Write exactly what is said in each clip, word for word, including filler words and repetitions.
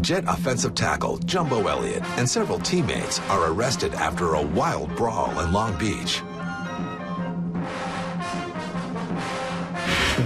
Jet offensive tackle Jumbo Elliott and several teammates are arrested after a wild brawl in Long Beach.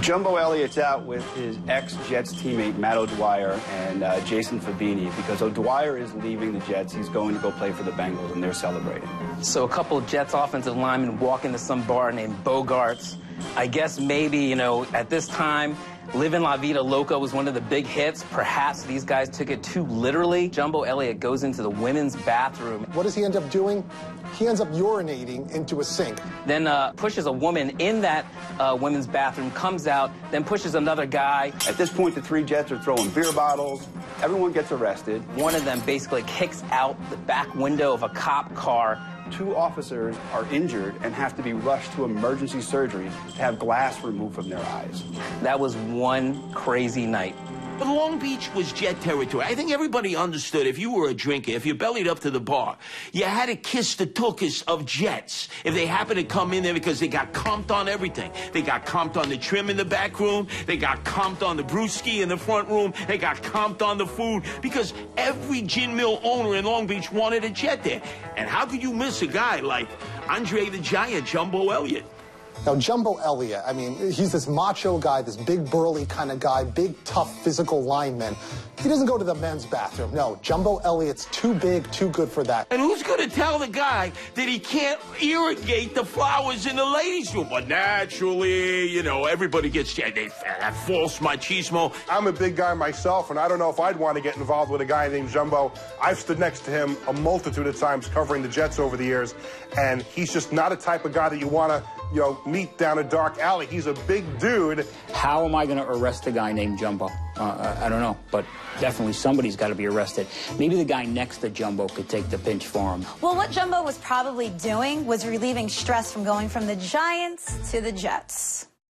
Jumbo Elliott's out with his ex-Jets teammate, Matt O'Dwyer, and uh, Jason Fabini, because O'Dwyer is leaving the Jets. He's going to go play for the Bengals, and they're celebrating. So a couple of Jets offensive linemen walk into some bar named Bogart's. I guess maybe, you know, at this time, Live in La Vida Loca was one of the big hits. Perhaps these guys took it too literally. Jumbo Elliott goes into the women's bathroom. What does he end up doing? He ends up urinating into a sink. Then uh, pushes a woman in that uh, women's bathroom, comes out, then pushes another guy. At this point, the three Jets are throwing beer bottles. Everyone gets arrested. One of them basically kicks out the back window of a cop car. Two officers are injured and have to be rushed to emergency surgery to have glass removed from their eyes. That was one crazy night. But Long Beach was Jet territory. I think everybody understood if you were a drinker, if you bellied up to the bar, you had to kiss the tuchus of Jets. If they happened to come in there, because they got comped on everything. They got comped on the trim in the back room. They got comped on the brewski in the front room. They got comped on the food, because every gin mill owner in Long Beach wanted a Jet there. And how could you miss a guy like Andre the Giant, Jumbo Elliott? Now, Jumbo Elliott, I mean, he's this macho guy, this big, burly kind of guy, big, tough, physical lineman. He doesn't go to the men's bathroom. No, Jumbo Elliott's too big, too good for that. And who's going to tell the guy that he can't irrigate the flowers in the ladies' room? Well, naturally, you know, everybody gets yeah, they, that false machismo. I'm a big guy myself, and I don't know if I'd want to get involved with a guy named Jumbo. I've stood next to him a multitude of times covering the Jets over the years, and he's just not a type of guy that you want to, you know, meet down a dark alley. He's a big dude. How am I going to arrest a guy named Jumbo? Uh, I, I don't know, but definitely somebody's got to be arrested. Maybe the guy next to Jumbo could take the pinch for him. Well, what Jumbo was probably doing was relieving stress from going from the Giants to the Jets.